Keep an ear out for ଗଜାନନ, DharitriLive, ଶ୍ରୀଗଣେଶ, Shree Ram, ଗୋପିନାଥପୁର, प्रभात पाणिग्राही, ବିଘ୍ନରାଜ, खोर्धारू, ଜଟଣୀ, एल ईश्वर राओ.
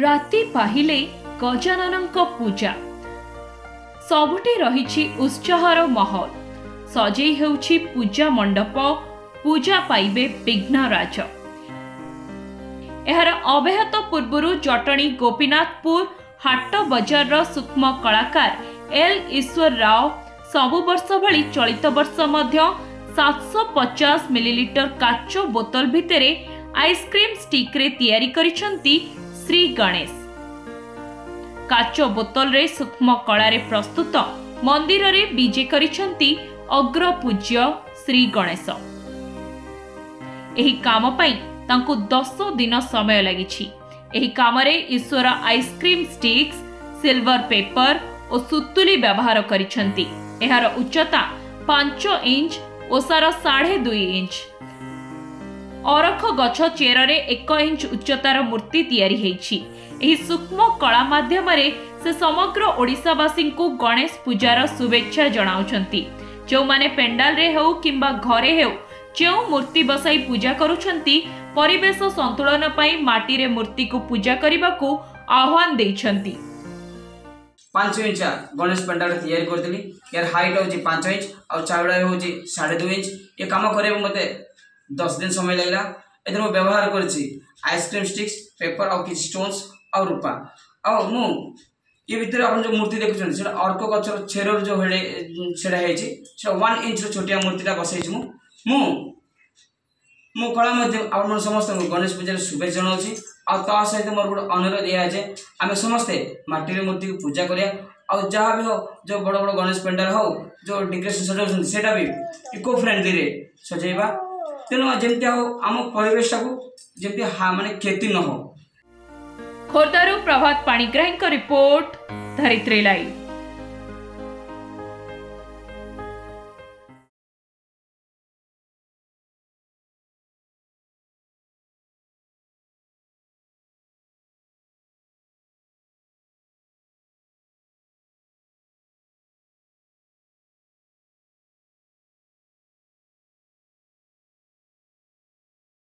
राति पाहिले गजाननଙ୍କ पूजा सबुटे रही उत्साहर महल सजे होउछि पूजा मंडप। पूजा पाइबे विघ्नराज। एହାର अव्याहत पूर्वरु जटणी गोपीनाथपुर हाट बजार सूक्ष्म कलाकार एल ईश्वर राओ सबु वर्ष भली चलित वर्ष मध्य 750 मिलीलीटर काचो बोतल भितरे आइसक्रीम स्टिक रे तयारी करिसंती श्री गणेश। काचो बोतल रे सूक्ष्म कला रे प्रस्तुत मंदिर रे विजे करिसंती अग्रपूज्य श्री गणेश। एही काम पई तांको 10 दिन समय लागिछि। एही काम रे ईश्वर आइसक्रीम स्टिक्स, सिल्वर पेपर और सुतुली व्यवहार करिसंती। एहार उच्चता 5 इंच ओसार 2.5 इंच। अरख गछ चेर रे 1 इंच उच्चतार मूर्ति तयारी हेछि। एही सूक्ष्म कला माध्यम रे से समग्र ओडिसावासी को गणेश पूजार शुभेच्छा जणाउछंती। जो माने पेंडाल रे हो किंबा घरे हो जो मूर्ति बसाई पूजा करुछंती परिवेश संतुलन पाई माटी रे मूर्ति को पूजा करने को आह्वान देइछंती। 5 इंच गणेश पेंडाल तैयारी करथिली। यार हाइट होची 5 इंच और चौड़ाई होची 2.5 इंच। ये काम करे मते 10 दिन समय लैला। एदर मो व्यवहार करछि आइसक्रीम स्टिक्स, पेपर और किछ स्टोन्स और रूपा और मु ये भितर अपन जो मूर्ति देखुछन अर्क गचर छेरर जो हेडे छेड़ा हेछि 1 इंच रो छोटिया मूर्तिटा बसैछि। मु मु कला मध्य आप समस्त गणेश पूजा शुभे जनावि। आ सहित मोर गोटे अनुरोध यह जे आम समस्ते मटीर मूर्ति को पूजा करिया और जहाँ भी हो जो बड़ बड़ गणेश पेंडाल हो जो डेकोरेसन सजाऊँ से इको फ्रेंडली सजेवा। तेणु जमी हो आम परिवेश जमी मानने क्षति न हो। खोर्धारू प्रभात पाणिग्राही रिपोर्ट धरित्री लाइव।